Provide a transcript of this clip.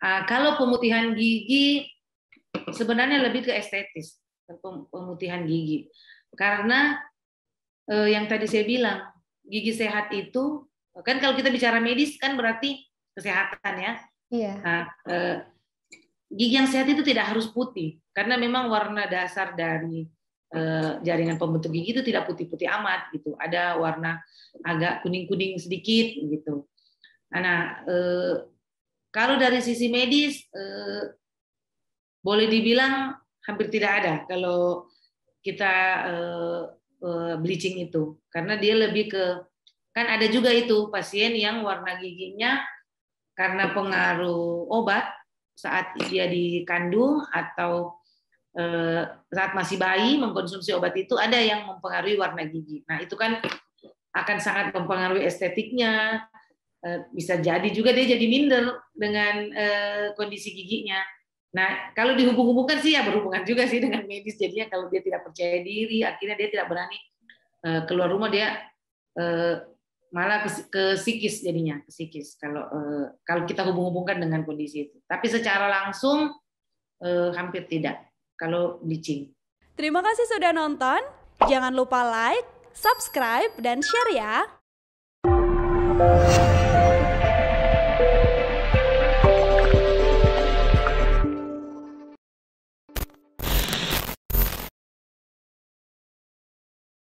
Kalau pemutihan gigi sebenarnya lebih ke estetis, pemutihan gigi. Karena yang tadi saya bilang, gigi sehat itu, kan kalau kita bicara medis kan berarti kesehatan ya. Iya. Nah, gigi yang sehat itu tidak harus putih, karena memang warna dasar dari jaringan pembentuk gigi itu tidak putih-putih amat gitu, ada warna agak kuning-kuning sedikit gitu. Nah, kalau dari sisi medis boleh dibilang hampir tidak ada kalau kita bleaching itu, karena dia lebih ke, kan ada juga itu pasien yang warna giginya karena pengaruh obat saat dia dikandung atau saat masih bayi mengkonsumsi obat itu ada yang mempengaruhi warna gigi. Nah itu kan akan sangat mempengaruhi estetiknya. Bisa jadi juga dia jadi minder dengan kondisi giginya. Nah kalau dihubung-hubungkan sih ya berhubungan juga sih dengan medis. Jadinya kalau dia tidak percaya diri, akhirnya dia tidak berani keluar rumah, dia malah ke psikis jadinya, ke psikis. Kalau kita hubung-hubungkan dengan kondisi itu. Tapi secara langsung hampir tidak. Kalau bleaching. Terima kasih sudah nonton. Jangan lupa like, subscribe, dan share ya.